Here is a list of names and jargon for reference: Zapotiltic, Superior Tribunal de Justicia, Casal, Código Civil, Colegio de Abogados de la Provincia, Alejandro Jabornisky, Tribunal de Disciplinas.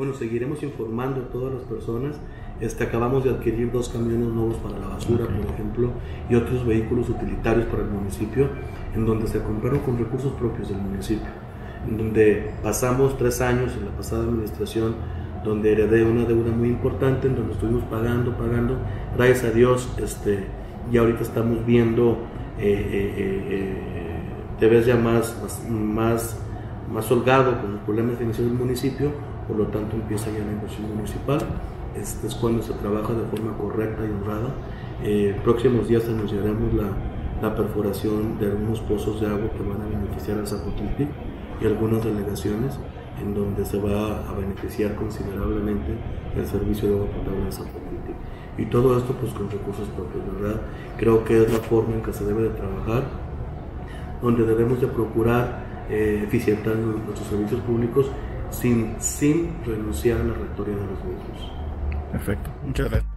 Bueno, seguiremos informando a todas las personas. Acabamos de adquirir 2 camiones nuevos para la basura, por ejemplo, y otros vehículos utilitarios para el municipio, en donde se compraron con recursos propios del municipio, en donde pasamos 3 años en la pasada administración, donde heredé una deuda muy importante, en donde estuvimos pagando, gracias a Dios, y ahorita estamos viendo debes ya más holgado con los problemas financieros del municipio, por lo tanto empieza ya la inversión municipal. Este es cuando se trabaja de forma correcta y honrada. Próximos días anunciaremos la perforación de algunos pozos de agua que van a beneficiar al Zapotiltic y algunas delegaciones, en donde se va a beneficiar considerablemente el servicio de agua potable de Zapotiltic. Y todo esto pues con recursos propios, ¿verdad? Creo que es la forma en que se debe de trabajar, donde debemos de procurar eficientar nuestros servicios públicos sin renunciar a la rectoría de los mismos. Perfecto, muchas gracias.